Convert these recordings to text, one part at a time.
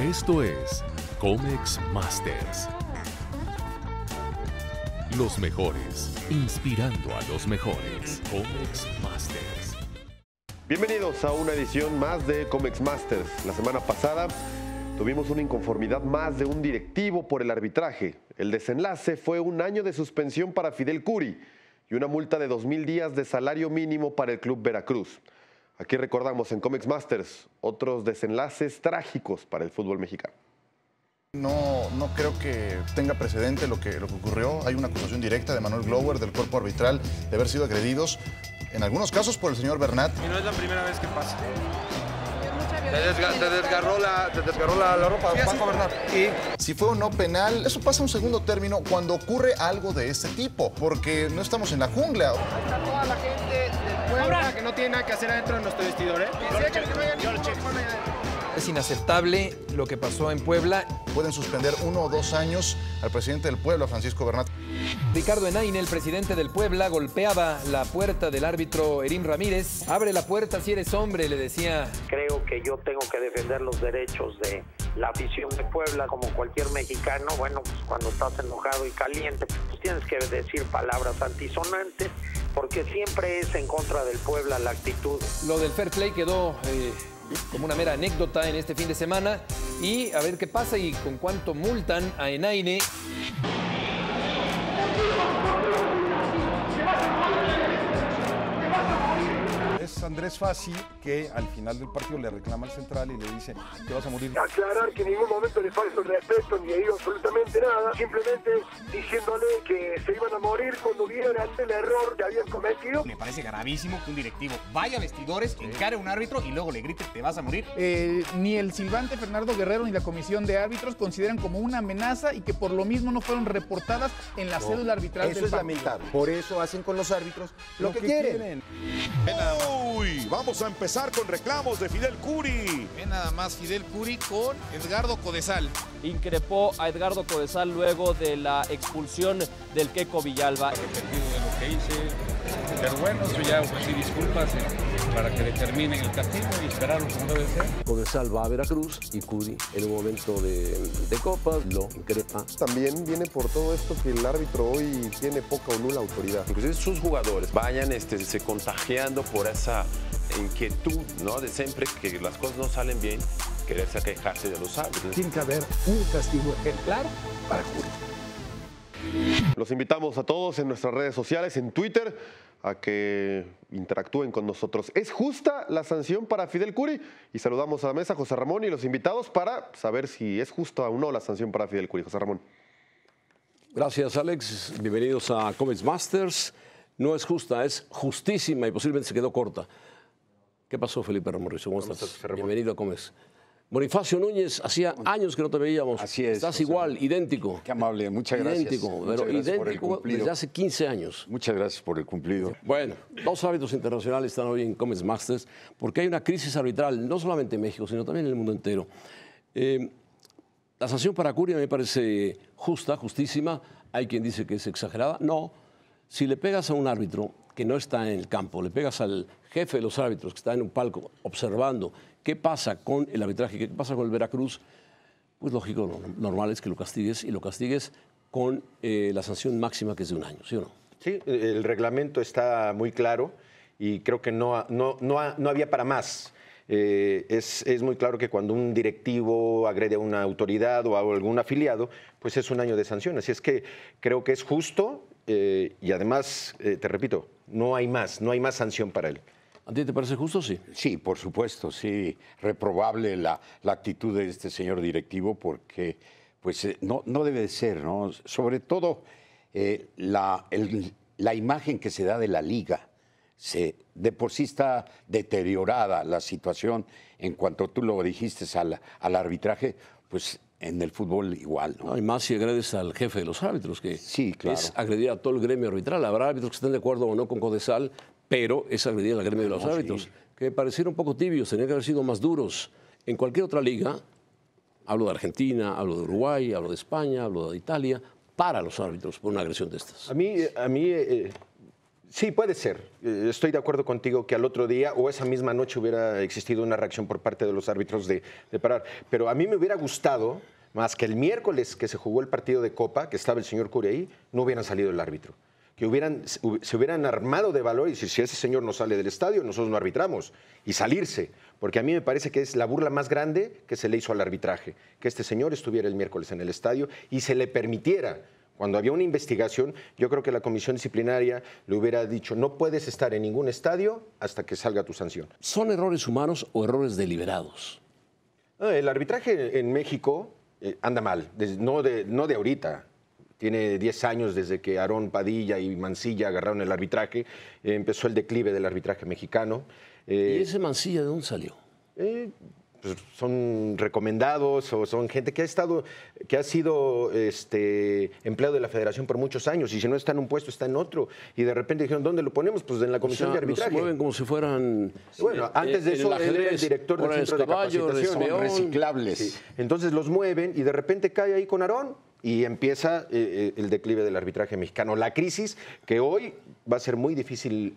Esto es Comex Masters. Los mejores, inspirando a los mejores. Comex Masters. Bienvenidos a una edición más de Comex Masters. La semana pasada tuvimos una inconformidad más de un directivo por el arbitraje. El desenlace fue un año de suspensión para Fidel Kuri y una multa de 2,000 días de salario mínimo para el Club Veracruz. Aquí recordamos en Comex Masters otros desenlaces trágicos para el fútbol mexicano. No creo que tenga precedente lo que ocurrió. Hay una acusación directa de Manuel Glower, del cuerpo arbitral, de haber sido agredidos, en algunos casos por el señor Bernat. Y no es la primera vez que pasa. Te desgarró la ropa de Paco Bernat. Y si fue o no penal, eso pasa a un segundo término cuando ocurre algo de este tipo, porque no estamos en la jungla. Ahí está toda la gente del Puebla que no tiene nada que hacer adentro de nuestro vestidor, ¿eh? Es inaceptable lo que pasó en Puebla. Pueden suspender 1 o 2 años al presidente del Puebla, Francisco Bernat. Ricardo Henaine, el presidente del Puebla, golpeaba la puerta del árbitro Erín Ramírez. Abre la puerta si eres hombre, le decía. Creo que yo tengo que defender los derechos de la afición de Puebla, como cualquier mexicano. Bueno, pues cuando estás enojado y caliente, pues tienes que decir palabras antisonantes, porque siempre es en contra del Puebla la actitud. Lo del fair play quedó como una mera anécdota en este fin de semana, y a ver qué pasa y con cuánto multan a Henaine. Es Andrés Fácil que al final del partido le reclama al central y le dice: te vas a morir. Aclarar que en ningún momento le falta el respeto ni le digo absolutamente nada, simplemente diciéndole que se iban a morir cuando vieran ante el error que habían cometido. Me parece gravísimo que un directivo vaya a vestidores, encare a un árbitro y luego le grite: te vas a morir. Ni el silbante Fernando Guerrero ni la comisión de árbitros consideran como una amenaza, y que por lo mismo no fueron reportadas en la cédula arbitral del partido. Eso es lamentable. Por eso hacen con los árbitros lo que quieren. ¡Oh! Uy, vamos a empezar con reclamos de Fidel Kuri. Ve nada más, Fidel Kuri con Edgardo Codesal. Increpó a Edgardo Codesal luego de la expulsión del Queco Villalba. Arrepentido de lo que hice, pero bueno, yo ya ofrecí disculpas para que determinen el castigo y esperaron como debe ser. Codesal va a Veracruz y Kuri en un momento de copas lo increpa. También viene por todo esto que el árbitro hoy tiene poca o nula autoridad. Inclusive sus jugadores vayan se contagiando por así inquietud, ¿no? De siempre que las cosas no salen bien, quererse quejarse de los árbitros. Tiene que haber un castigo ejemplar para Kuri. Los invitamos a todos en nuestras redes sociales, en Twitter, a que interactúen con nosotros. ¿Es justa la sanción para Fidel Kuri? Y saludamos a la mesa José Ramón y los invitados para saber si es justa o no la sanción para Fidel Kuri. José Ramón. Gracias, Alex. Bienvenidos a Comex Masters. No es justa, es justísima y posiblemente se quedó corta. ¿Qué pasó, Felipe Ramos Rizo? ¿Cómo estás? Bienvenido a Comex. Bonifacio Núñez, hacía años que no te veíamos. Así es. Estás igual, idéntico. Qué amable, muchas gracias. Idéntico, pero idéntico desde hace 15 años. Muchas gracias por el cumplido. Bueno, 2 árbitros internacionales están hoy en Comex Masters porque hay una crisis arbitral, no solamente en México, sino también en el mundo entero. La sanción para Kuri me parece justa, justísima. Hay quien dice que es exagerada. No. Si le pegas a un árbitro que no está en el campo, le pegas al jefe de los árbitros que está en un palco observando qué pasa con el arbitraje, qué pasa con el Veracruz, pues lógico, lo normal es que lo castigues, y lo castigues con la sanción máxima, que es de 1 año, ¿sí o no? Sí, el reglamento está muy claro y creo que no había para más. Es muy claro que cuando un directivo agrede a una autoridad o a algún afiliado, pues es 1 año de sanción. Así es que creo que es justo. Y además, te repito, no hay más sanción para él. ¿A ti te parece justo, sí? Sí, por supuesto, sí. Reprobable la actitud de este señor directivo, porque pues, no debe de ser, ¿no? Sobre todo la imagen que se da de la liga. De por sí está deteriorada la situación. En cuanto tú lo dijiste al arbitraje, pues en el fútbol igual, ¿no? Y más si agredes al jefe de los árbitros, que sí, claro, es agredir a todo el gremio arbitral. Habrá árbitros que estén de acuerdo o no con Codesal, pero es agredir al gremio de los árbitros, sí, que parecieron un poco tibios, tenían que haber sido más duros. En cualquier otra liga, hablo de Argentina, hablo de Uruguay, hablo de España, hablo de Italia, para los árbitros por una agresión de estas. A mí Sí, puede ser. Estoy de acuerdo contigo que al otro día o esa misma noche hubiera existido una reacción por parte de los árbitros de parar. Pero a mí me hubiera gustado más que el miércoles que se jugó el partido de Copa, que estaba el señor Kuri ahí, no hubieran salido el árbitro. Que se hubieran armado de valor y decir, si ese señor no sale del estadio, nosotros no arbitramos, y salirse, porque a mí me parece que es la burla más grande que se le hizo al arbitraje, que este señor estuviera el miércoles en el estadio y se le permitiera. Cuando había una investigación, yo creo que la comisión disciplinaria le hubiera dicho, no puedes estar en ningún estadio hasta que salga tu sanción. ¿Son errores humanos o errores deliberados? El arbitraje en México anda mal, no de ahorita. Tiene 10 años desde que Aarón Padilla y Mancilla agarraron el arbitraje. Empezó el declive del arbitraje mexicano. ¿Y ese Mancilla de dónde salió? Pues son recomendados o son gente que ha sido empleado de la federación por muchos años, y si no está en un puesto, está en otro. Y de repente dijeron, ¿dónde lo ponemos? Pues en la comisión de arbitraje. Se mueven como si fueran... Bueno, antes de eso él era el director del centro de capacitación. Son reciclables. Sí. Entonces los mueven y de repente cae ahí con Aarón. Y empieza el declive del arbitraje mexicano, la crisis que hoy va a ser muy difícil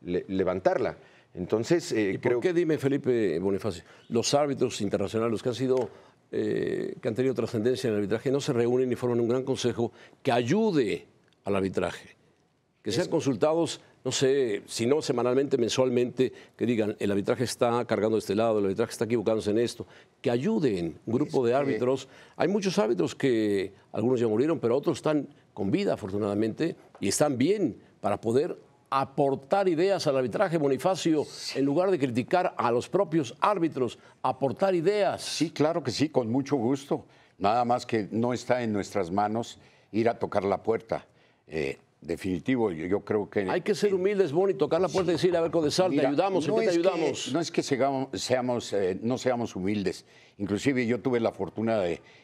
levantarla. Entonces, ¿Por qué, dime, Felipe Bonifacio, los árbitros internacionales que han tenido trascendencia en el arbitraje no se reúnen y forman un gran consejo que ayude al arbitraje? Que sean consultados, no sé, si no semanalmente, mensualmente, que digan, el arbitraje está cargando de este lado, el arbitraje está equivocándose en esto, que ayuden un grupo de árbitros. Hay muchos árbitros que algunos ya murieron, pero otros están con vida, afortunadamente, y están bien para poder aportar ideas al arbitraje, Bonifacio, en lugar de criticar a los propios árbitros, aportar ideas. Sí, claro que sí, con mucho gusto. Nada más que no está en nuestras manos ir a tocar la puerta. Definitivo, yo creo que... Hay que ser humildes, Boni, tocar la puerta y decir, a ver, Codesal, te ayudamos, ¿en qué te ayudamos? No es que no seamos humildes. Inclusive yo tuve la fortuna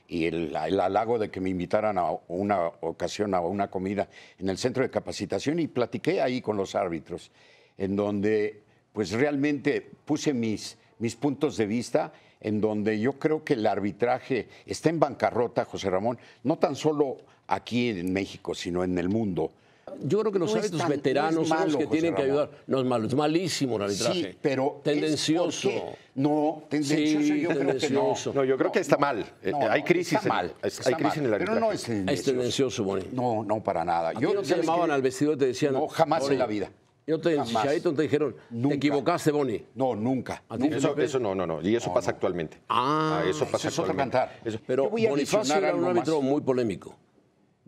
y el halago de que me invitaran a una ocasión, a una comida en el centro de capacitación, y platiqué ahí con los árbitros, en donde pues realmente puse mis puntos de vista, en donde yo creo que el arbitraje está en bancarrota, José Ramón, no tan solo aquí en México, sino en el mundo. Yo creo que los árbitros veteranos son los que tienen que ayudar. No es malo, es malísimo el arbitraje. Sí, pero tendencioso. No, tendencioso. Sí, yo creo que no. No, yo creo que está mal. Hay crisis en el arbitraje. Pero no es tendencioso. Es tendencioso, Boni. No, no para nada. Yo no te llamaban al vestidor y te decían... No, jamás en la vida. Yo te dijeron, nunca. Te equivocaste, Boni. No, nunca. Eso no. Y eso pasa actualmente. Ah, eso pasa actualmente. Pero Bonifacio era un árbitro muy polémico.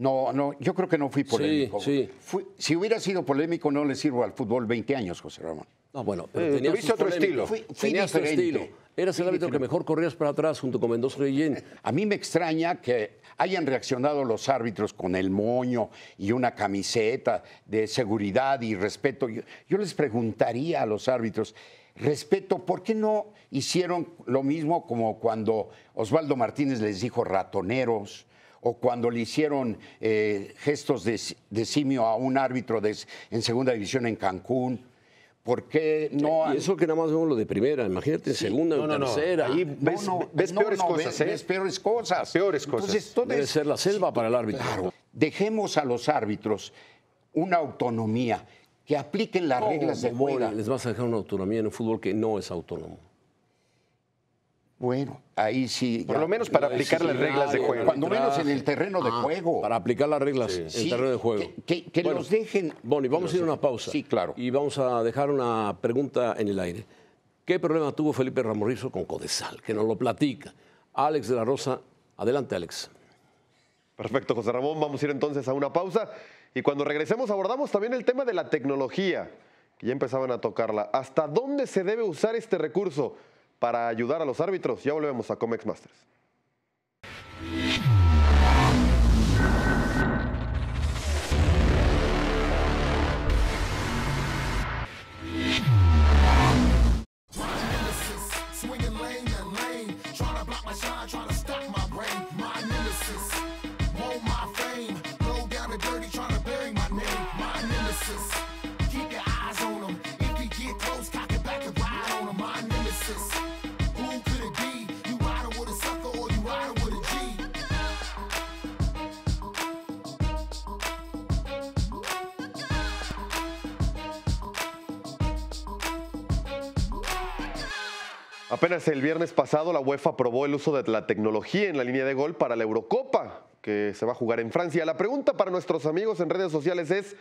No, yo creo que no fui polémico. Sí. Si hubiera sido polémico, no le sirvo al fútbol 20 años, José Ramón. No, bueno, pero tuviste otro estilo. Tenías otro estilo. Eras el árbitro que mejor corrías para atrás junto con Mendoza Guillén. A mí me extraña que hayan reaccionado los árbitros con el moño y una camiseta de seguridad y respeto. Yo les preguntaría a los árbitros, respeto, ¿por qué no hicieron lo mismo como cuando Osvaldo Martínez les dijo ratoneros? O cuando le hicieron gestos de simio a un árbitro en segunda división en Cancún. ¿Por qué no...? Y eso que nada más vemos lo de primera, imagínate, segunda o tercera. Ahí ves peores cosas, ¿eh? Ves peores cosas. Peores cosas. Entonces, debe ser la selva para el árbitro. Claro. Dejemos a los árbitros una autonomía, que apliquen las reglas de juego. Les vas a dejar una autonomía en un fútbol que no es autónomo. Bueno, ahí sí. Por lo menos para aplicar las reglas de juego. Cuando menos en el terreno de juego. Para aplicar las reglas en el terreno de juego. Que nos dejen. Boni, vamos a ir a una pausa. Sí, claro. Y vamos a dejar una pregunta en el aire. ¿Qué problema tuvo Felipe Ramos Rizo con Codesal? Que nos lo platica. Alex de la Rosa. Adelante, Alex. Perfecto, José Ramón. Vamos a ir entonces a una pausa. Y cuando regresemos abordamos también el tema de la tecnología, que ya empezaban a tocarla. ¿Hasta dónde se debe usar este recurso para ayudar a los árbitros? Ya volvemos a Comex Masters. Who could it be? You riding with a sucker. Apenas el viernes pasado la UEFA aprobó el uso de la tecnología en la línea de gol para la Eurocopa, que se va a jugar en Francia. La pregunta para nuestros amigos en redes sociales es,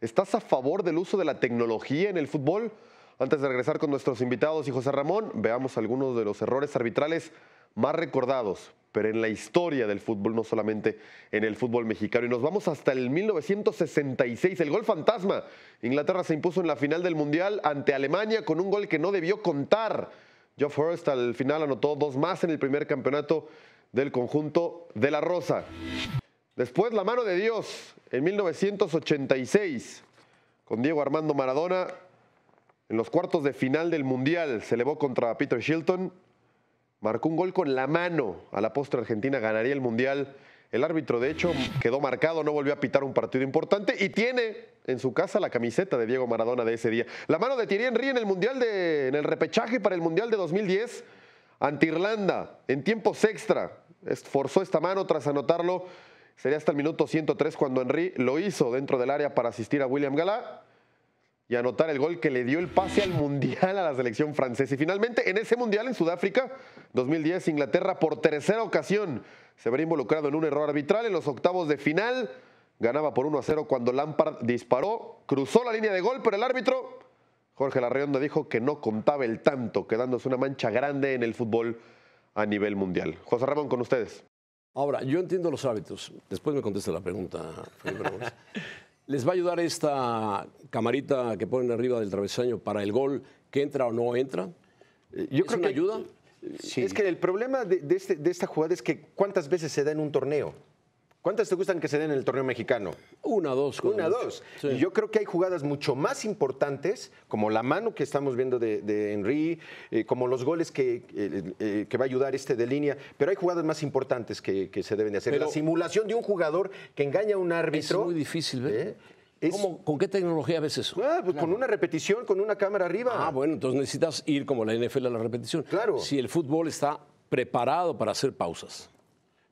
¿estás a favor del uso de la tecnología en el fútbol? Antes de regresar con nuestros invitados y José Ramón, veamos algunos de los errores arbitrales más recordados, pero en la historia del fútbol, no solamente en el fútbol mexicano. Y nos vamos hasta el 1966, el gol fantasma. Inglaterra se impuso en la final del Mundial ante Alemania con un gol que no debió contar. Geoff Hurst al final anotó dos más en el primer campeonato del conjunto de la Rosa. Después, la mano de Dios, en 1986, con Diego Armando Maradona. En los cuartos de final del Mundial se elevó contra Peter Shilton, marcó un gol con la mano. A la postre Argentina ganaría el Mundial. El árbitro, de hecho, quedó marcado, no volvió a pitar un partido importante y tiene en su casa la camiseta de Diego Maradona de ese día. La mano de Thierry Henry en el repechaje para el Mundial de 2010 ante Irlanda, en tiempos extra. Esforzó esta mano tras anotarlo. Sería hasta el minuto 103 cuando Henry lo hizo dentro del área para asistir a William Galá y anotar el gol que le dio el pase al Mundial a la selección francesa. Y finalmente, en ese Mundial en Sudáfrica, 2010, Inglaterra por tercera ocasión se habría involucrado en un error arbitral. En los octavos de final, ganaba por 1-0 cuando Lampard disparó, cruzó la línea de gol, pero el árbitro, Jorge Larreondo, dijo que no contaba el tanto, quedándose una mancha grande en el fútbol a nivel mundial. José Ramón, con ustedes. Ahora, yo entiendo los árbitros. Después me contesta la pregunta, Felipe Ramos. ¿Les va a ayudar esta camarita que ponen arriba del travesaño para el gol que entra o no entra? Yo creo que ayuda. Sí. Es que el problema de esta jugada es que ¿cuántas veces se da en un torneo? ¿Cuántas te gustan que se den en el torneo mexicano? Una, dos. Una, dos. Sí. Y yo creo que hay jugadas mucho más importantes, como la mano que estamos viendo de Henry, como los goles que va a ayudar de línea. Pero hay jugadas más importantes que se deben de hacer. Pero la simulación de un jugador que engaña a un árbitro... Es muy difícil, ¿eh? ¿Cómo, con qué tecnología ves eso? Ah, pues claro. Con una repetición, con una cámara arriba. Ah, bueno, entonces necesitas ir como la NFL a la repetición. Claro. Si el fútbol está preparado para hacer pausas.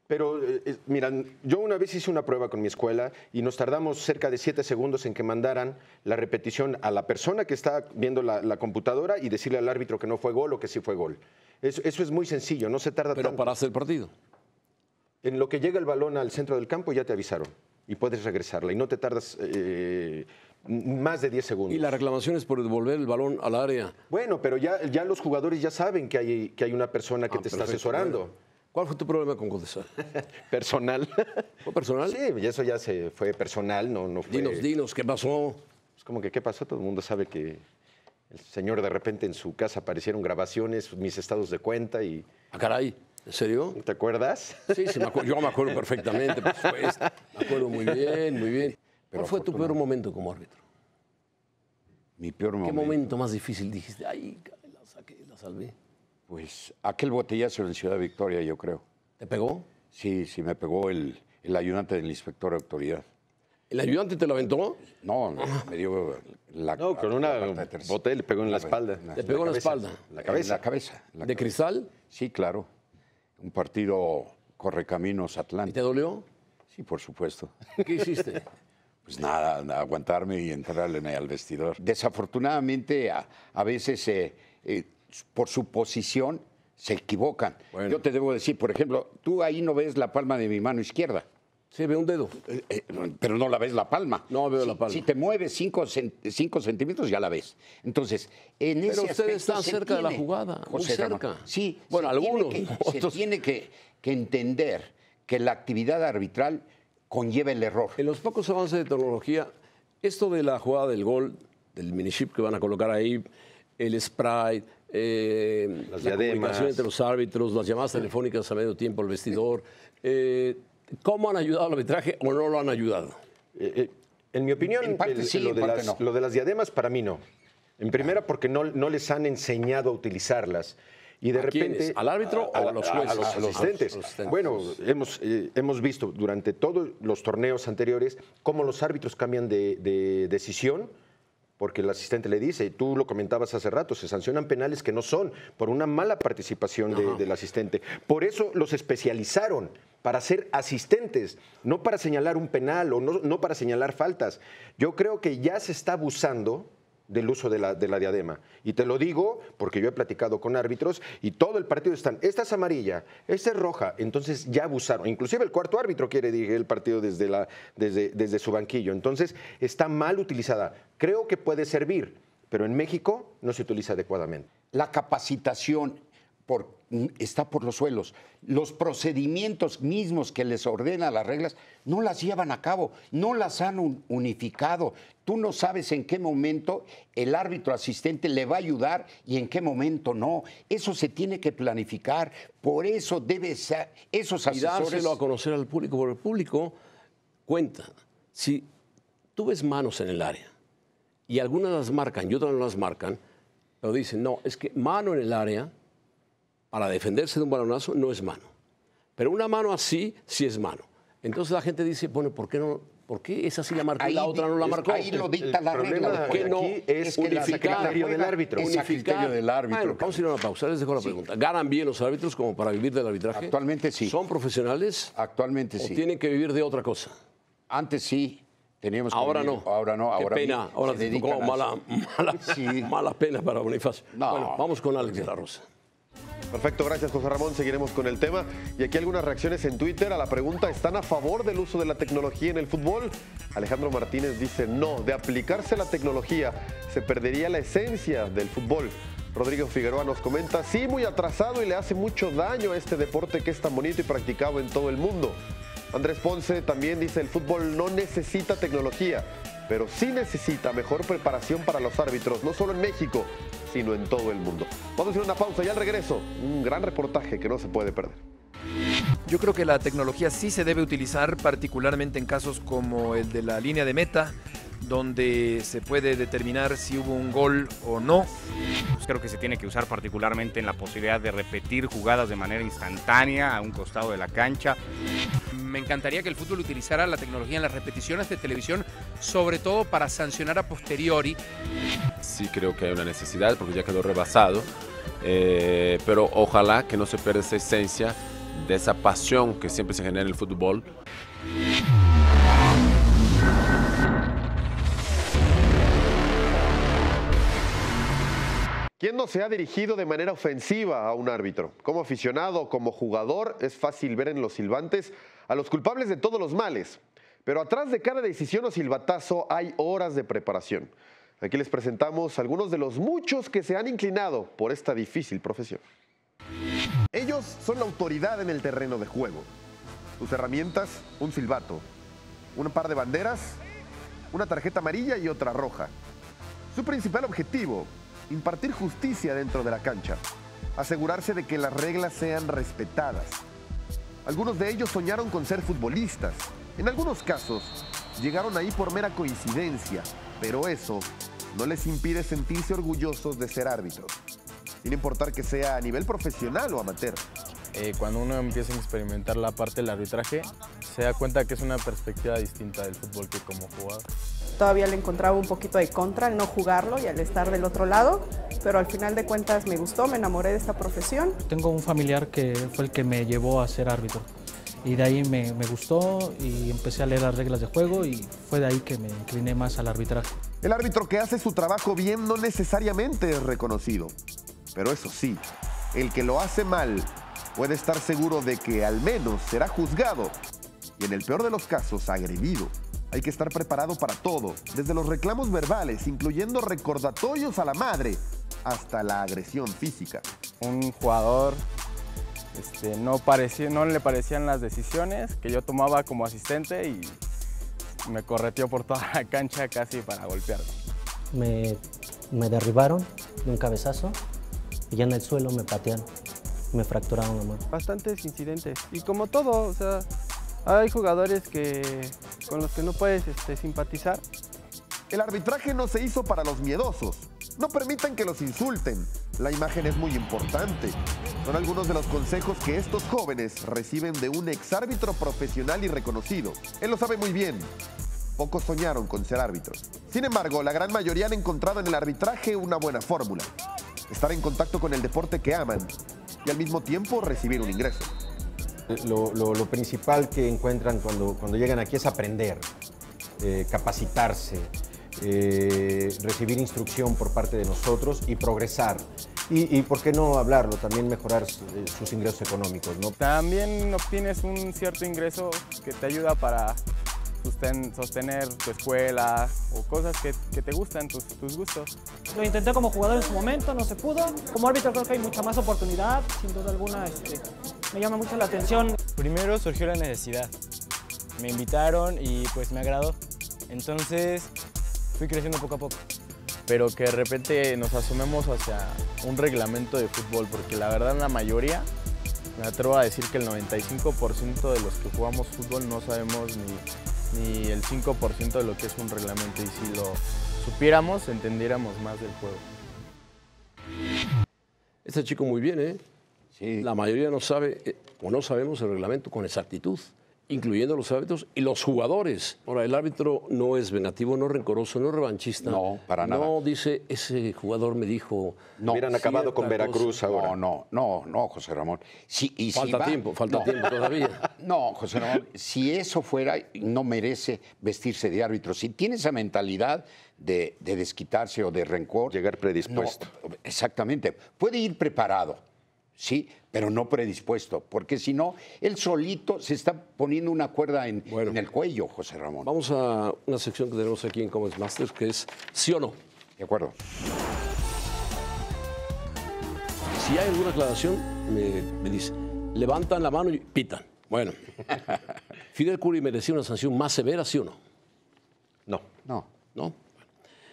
Pero, mira, yo una vez hice una prueba con mi escuela y nos tardamos cerca de 7 segundos en que mandaran la repetición a la persona que está viendo la computadora y decirle al árbitro que no fue gol o que sí fue gol. Eso es muy sencillo, no se tarda tanto. Pero paraste el partido. En lo que llega el balón al centro del campo ya te avisaron y puedes regresarla y no te tardas... más de 10 segundos. Y la reclamación es por devolver el balón al área. Bueno, pero ya los jugadores ya saben que hay una persona que te está asesorando. Bueno. ¿Cuál fue tu problema con Codesal? Personal. ¿Fue personal? Sí, eso ya se fue personal, no fue... Dinos, ¿qué pasó? Es como que, ¿qué pasó? Todo el mundo sabe que el señor de repente en su casa aparecieron grabaciones, mis estados de cuenta y... ¡Ah, caray! ¿En serio? ¿Te acuerdas? Sí, yo me acuerdo perfectamente, por supuesto. Me acuerdo muy bien, muy bien. Pero ¿cuál fue tu peor momento como árbitro? Mi peor momento. ¿Qué momento más difícil dijiste? ¡Ay, la saqué, la salvé! Pues aquel botellazo en Ciudad Victoria, yo creo. ¿Te pegó? Sí, me pegó el ayudante del inspector de autoridad. ¿El ayudante te lo aventó? No, me dio la... No, con una botella le pegó en la espalda. ¿Le pegó en la espalda? La cabeza. La cabeza. ¿De cristal? Sí, claro. Un partido Correcaminos Atlántico. ¿Y te dolió? Sí, por supuesto. ¿Qué hiciste? Pues nada, aguantarme y entrarle al vestidor. Desafortunadamente, a veces... por su posición, se equivocan. Bueno. Yo te debo decir, por ejemplo, tú ahí no ves la palma de mi mano izquierda. Sí, veo un dedo. Pero no la ves la palma. No veo la palma. Si te mueves 5 centímetros, ya la ves. Entonces, en pero ese aspecto... Pero ustedes están cerca de la jugada, José Ramón. Cerca. Sí. Bueno, algunos. Se tiene que entender que la actividad arbitral conlleva el error. En los pocos avances de tecnología, esto de la jugada del gol, del miniship que van a colocar ahí, el spray... la comunicación entre los árbitros, las llamadas telefónicas a medio tiempo, el vestidor. ¿Cómo han ayudado al arbitraje o no lo han ayudado? En mi opinión, en parte sí, en parte no. Lo de las diademas, para mí no. En primera, porque no les han enseñado a utilizarlas. Y de repente, ¿al árbitro o a los jueces? A los asistentes. Bueno, hemos visto durante todos los torneos anteriores cómo los árbitros cambian de decisión. Porque el asistente le dice, y tú lo comentabas hace rato, se sancionan penales que no son por una mala participación del asistente. Por eso los especializaron, para ser asistentes, no para señalar un penal o no para señalar faltas. Yo creo que ya se está abusando del uso de la diadema. Y te lo digo porque yo he platicado con árbitros y todo el partido están, esta es amarilla, esta es roja, entonces ya abusaron. Inclusive el cuarto árbitro quiere dirigir el partido desde su banquillo. Entonces está mal utilizada. Creo que puede servir, pero en México no se utiliza adecuadamente. La capacitación está por los suelos. Los procedimientos mismos que les ordenan las reglas no las llevan a cabo, no las han unificado. Tú no sabes en qué momento el árbitro asistente le va a ayudar y en qué momento no. Eso se tiene que planificar. Por eso debe ser esos asesores. Y dárselo a conocer al público, porque el público cuenta. Si tú ves manos en el área y algunas las marcan y otras no las marcan, pero dicen, no, es que mano en el área para defenderse de un balonazo no es mano. Pero una mano así sí es mano. Entonces la gente dice, bueno, ¿por qué no? ¿Por qué esa sí la marcó y la otra no la marcó? Ahí lo dicta la regla. ¿Por qué no es unificar el árbitro? Es el criterio del árbitro. Bueno, vamos a ir a una pausa. Les dejo la pregunta. ¿Ganan bien los árbitros como para vivir del arbitraje? Actualmente sí. ¿Son profesionales? Actualmente sí. ¿O tienen que vivir de otra cosa? Antes sí. Teníamos que ahora vivir. No. Ahora no. Ahora pena. Ahora te tocó mala pena para Bonifacio. No. Bueno, vamos con Alex de la Rosa. Perfecto, gracias José Ramón, seguiremos con el tema. Y aquí algunas reacciones en Twitter a la pregunta, ¿están a favor del uso de la tecnología en el fútbol? Alejandro Martínez dice, no, de aplicarse la tecnología se perdería la esencia del fútbol. Rodrigo Figueroa nos comenta, sí, muy atrasado y le hace mucho daño a este deporte que es tan bonito y practicado en todo el mundo. Andrés Ponce también dice, el fútbol no necesita tecnología, pero sí necesita mejor preparación para los árbitros, no solo en México, sino en todo el mundo. Vamos a hacer una pausa y al regreso, un gran reportaje que no se puede perder. Yo creo que la tecnología sí se debe utilizar, particularmente en casos como el de la línea de meta, donde se puede determinar si hubo un gol o no. Pues creo que se tiene que usar particularmente en la posibilidad de repetir jugadas de manera instantánea a un costado de la cancha. Me encantaría que el fútbol utilizara la tecnología en las repeticiones de televisión, sobre todo para sancionar a posteriori. Sí creo que hay una necesidad porque ya quedó rebasado, pero ojalá que no se pierda esa esencia de esa pasión que siempre se genera en el fútbol. ¿Quién no se ha dirigido de manera ofensiva a un árbitro? Como aficionado, como jugador, es fácil ver en los silbantes a los culpables de todos los males. Pero atrás de cada decisión o silbatazo hay horas de preparación. Aquí les presentamos algunos de los muchos que se han inclinado por esta difícil profesión. Ellos son la autoridad en el terreno de juego. Sus herramientas, un silbato, un par de banderas, una tarjeta amarilla y otra roja. Su principal objetivo, impartir justicia dentro de la cancha, asegurarse de que las reglas sean respetadas. Algunos de ellos soñaron con ser futbolistas. En algunos casos, llegaron ahí por mera coincidencia, pero eso no les impide sentirse orgullosos de ser árbitros, sin importar que sea a nivel profesional o amateur. Cuando uno empieza a experimentar la parte del arbitraje, se da cuenta que es una perspectiva distinta del fútbol que como jugador. Todavía le encontraba un poquito de contra al no jugarlo y al estar del otro lado, pero al final de cuentas me gustó, me enamoré de esta profesión. Tengo un familiar que fue el que me llevó a ser árbitro y de ahí me gustó y empecé a leer las reglas de juego y fue de ahí que me incliné más al arbitraje. El árbitro que hace su trabajo bien no necesariamente es reconocido, pero eso sí, el que lo hace mal puede estar seguro de que al menos será juzgado y en el peor de los casos agredido. Hay que estar preparado para todo, desde los reclamos verbales, incluyendo recordatorios a la madre, hasta la agresión física. Un jugador no le parecían las decisiones que yo tomaba como asistente y me correteó por toda la cancha casi para golpearme. Me derribaron de un cabezazo y ya en el suelo me patearon. Me fracturaron la mano. Bastantes incidentes. Y como todo, o sea, hay jugadores con los que no puedes simpatizar. El arbitraje no se hizo para los miedosos. No permitan que los insulten. La imagen es muy importante. Son algunos de los consejos que estos jóvenes reciben de un exárbitro profesional y reconocido. Él lo sabe muy bien. Pocos soñaron con ser árbitros. Sin embargo, la gran mayoría han encontrado en el arbitraje una buena fórmula. Estar en contacto con el deporte que aman y al mismo tiempo recibir un ingreso. Lo principal que encuentran cuando llegan aquí es aprender, capacitarse, recibir instrucción por parte de nosotros y progresar. Y por qué no hablarlo, también mejorar sus ingresos económicos, ¿no? También obtienes un cierto ingreso que te ayuda para sostener tu escuela o cosas que te gustan, tus gustos. Lo intenté como jugador en su momento, no se pudo. Como árbitro creo que hay mucha más oportunidad, sin duda alguna me llama mucho la atención. Primero surgió la necesidad, me invitaron y pues me agradó, entonces fui creciendo poco a poco. Pero que de repente nos asomemos hacia un reglamento de fútbol, porque la verdad la mayoría, me atrevo a decir que el 95% de los que jugamos fútbol no sabemos ni el 5% de lo que es un reglamento, y si lo supiéramos, entendiéramos más del juego. Este chico muy bien, ¿eh? Sí. La mayoría no sabe o no sabemos el reglamento con exactitud, incluyendo los árbitros y los jugadores. Ahora, el árbitro no es vengativo, no es rencoroso, no es revanchista. No, para nada. No dice, ese jugador me dijo... No, hubieran acabado con Veracruz ahora. No, José Ramón. Sí, y falta tiempo, falta tiempo todavía. No, José Ramón, si eso fuera, no merece vestirse de árbitro. Si tiene esa mentalidad de desquitarse o de rencor... Llegar predispuesto. No, exactamente. Puede ir preparado, sí, pero no predispuesto, porque si no, él solito se está poniendo una cuerda en el cuello, José Ramón. Vamos a una sección que tenemos aquí en Comex Masters, que es sí o no. De acuerdo. Si hay alguna aclaración, me dice, levantan la mano y pitan. Bueno, ¿Fidel Kuri merecía una sanción más severa, sí o no? No. No.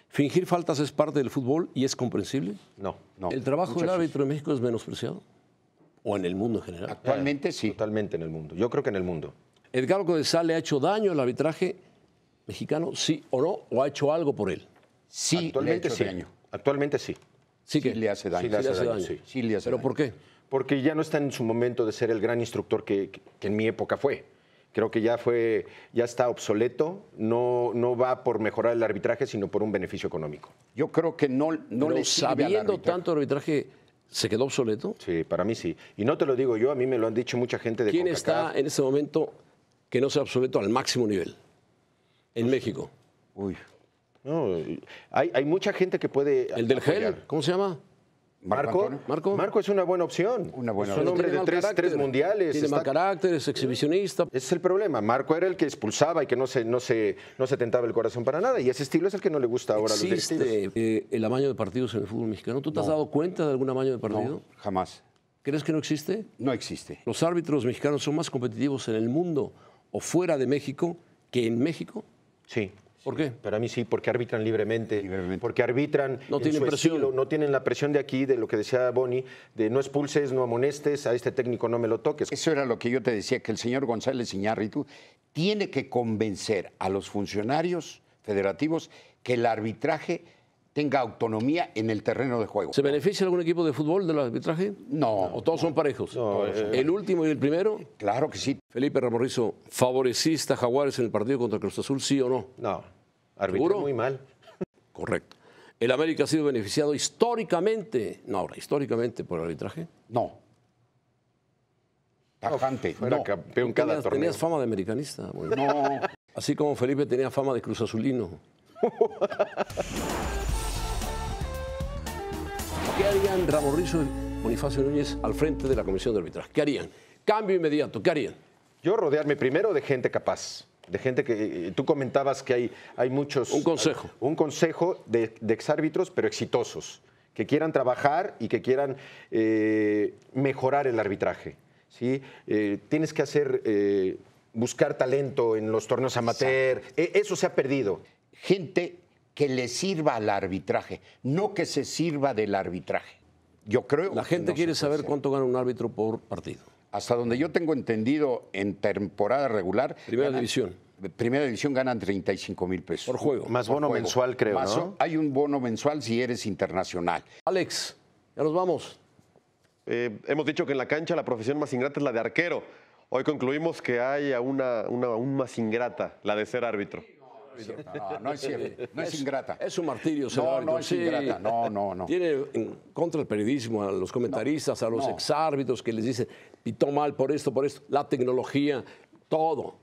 ¿Fingir faltas es parte del fútbol y es comprensible? No. ¿El trabajo del árbitro en México es menospreciado? ¿O en el mundo en general? Actualmente sí. Totalmente en el mundo. Yo creo que en el mundo. ¿Edgardo Codesal le ha hecho daño al arbitraje mexicano, sí o no? ¿O ha hecho algo por él? Sí, actualmente le ha hecho daño. Actualmente sí. Sí, que le hace daño. Sí le hace daño. ¿Pero por qué? Porque ya no está en su momento de ser el gran instructor que en mi época fue. Creo que ya está obsoleto, no va por mejorar el arbitraje, sino por un beneficio económico. Yo creo que no le sirve al arbitraje. Tanto arbitraje, ¿se quedó obsoleto? Sí, para mí sí. Y no te lo digo yo, a mí me lo han dicho mucha gente de CONCACAF. ¿Quién está en ese momento que no sea obsoleto al máximo nivel en México? Uy. No, hay mucha gente que puede... ¿El del GEL? ¿Cómo se llama? Marco es una buena opción. Es un hombre de tres mundiales. Tiene mal carácter, es exhibicionista. Ese es el problema. Marco era el que expulsaba y que no se tentaba el corazón para nada. Y ese estilo es el que no le gusta ahora a los directivos. ¿Existe el amaño de partidos en el fútbol mexicano? ¿Tú te has dado cuenta de algún amaño de partido? No, jamás. ¿Crees que no existe? No existe. ¿Los árbitros mexicanos son más competitivos en el mundo o fuera de México que en México? Sí. ¿Por qué? Para mí sí, porque arbitran libremente. Porque arbitran no en su estilo, no tienen la presión de aquí, de lo que decía Boni, de no expulses, no amonestes, a este técnico no me lo toques. Eso era lo que yo te decía, que el señor González Iñárritu tiene que convencer a los funcionarios federativos que el arbitraje tenga autonomía en el terreno de juego. ¿Se beneficia algún equipo de fútbol del arbitraje? No. ¿O todos son parejos? No, ¿el último y el primero? Claro que sí. Felipe Ramos Rizo, ¿favoreciste a Jaguares en el partido contra Cruz Azul, sí o no? No. Arbitró muy mal. Correcto. ¿El América ha sido beneficiado históricamente, históricamente por el arbitraje? No. Tajante. Fuera campeón cada torneo. ¿Tenías fama de americanista? Bueno. No. Así como Felipe tenía fama de Cruz Azulino. ¿Qué harían Ramos Rizo y Bonifacio Núñez al frente de la Comisión de Arbitraje? ¿Qué harían? Cambio inmediato, ¿qué harían? Yo rodearme primero de gente capaz, de gente que... Tú comentabas que hay muchos... Un consejo. Un consejo de exárbitros, pero exitosos, que quieran trabajar y que quieran mejorar el arbitraje, ¿sí? Tienes que hacer... buscar talento en los torneos amateur. Exacto. Eso se ha perdido. Gente que le sirva al arbitraje, no que se sirva del arbitraje. Yo creo... La gente quiere saber cuánto gana un árbitro por partido. Hasta donde yo tengo entendido, en temporada regular... Primera división ganan 35 mil pesos. Por juego. Más bono mensual, creo, ¿no? Hay un bono mensual si eres internacional. Alex, ya nos vamos. Hemos dicho que en la cancha la profesión más ingrata es la de arquero. Hoy concluimos que hay una aún más ingrata, la de ser árbitro. No es cierto, no es ingrata. Es un martirio ser árbitro. No es ingrata, no. Tiene contra el periodismo, a los comentaristas, a los exárbitros que les dicen, pitó mal por esto, la tecnología, todo.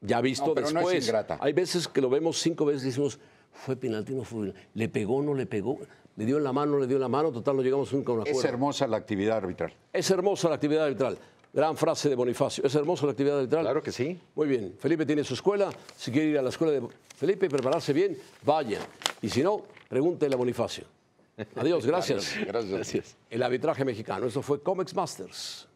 Ya visto después. No es ingrata. Hay veces que lo vemos 5 veces y decimos, fue penalti, no fue penalti, le pegó, no le pegó, le dio en la mano, no le dio en la mano, total no llegamos nunca a un acuerdo. Es hermosa la actividad arbitral. Es hermosa la actividad arbitral. Gran frase de Bonifacio. ¿Es hermosa la actividad arbitral? Claro que sí. Muy bien. Felipe tiene su escuela. Si quiere ir a la escuela de Felipe y prepararse bien, vaya. Y si no, pregúntele a Bonifacio. Adiós, gracias. Gracias. El arbitraje mexicano. Esto fue Comex Masters.